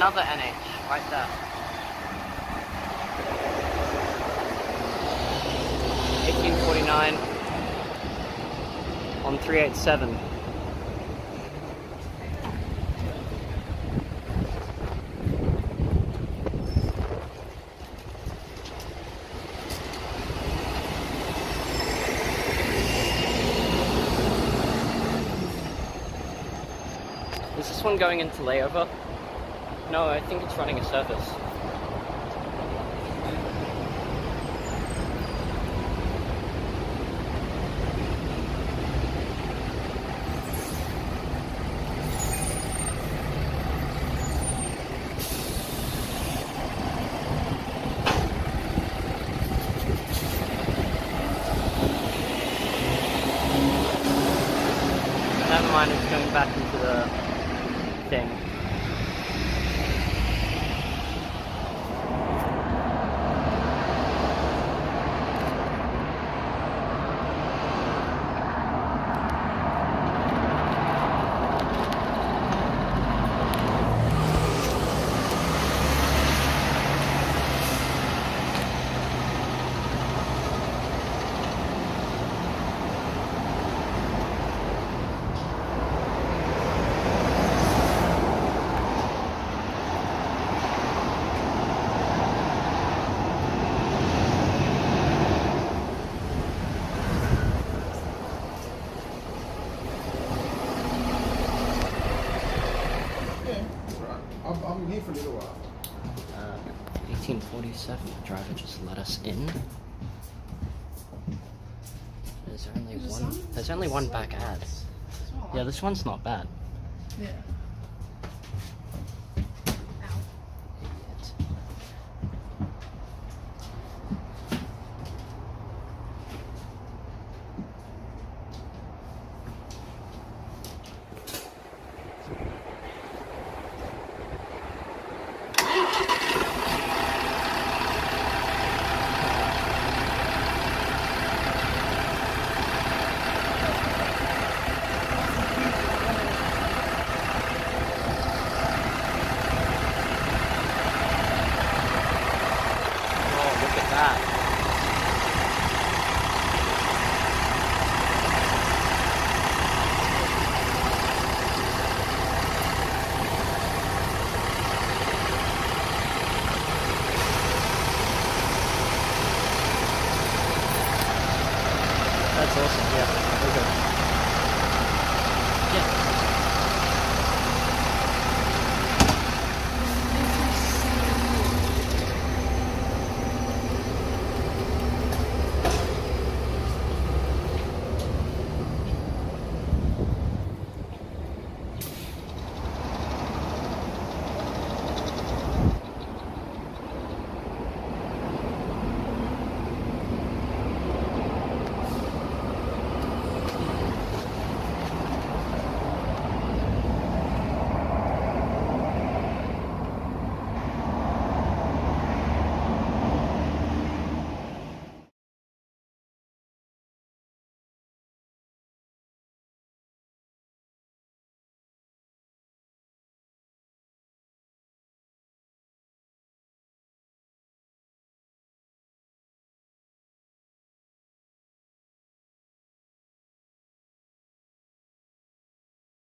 another NH right there. $18.49 on 387. Is this one going into layover? No, I think it's running a service. Never mind, it's going back into the thing. I'm here for a little while. 1847, the driver just let us in. There's only one back ad. Yeah, this one's not bad. Yeah. That's awesome, yeah, okay.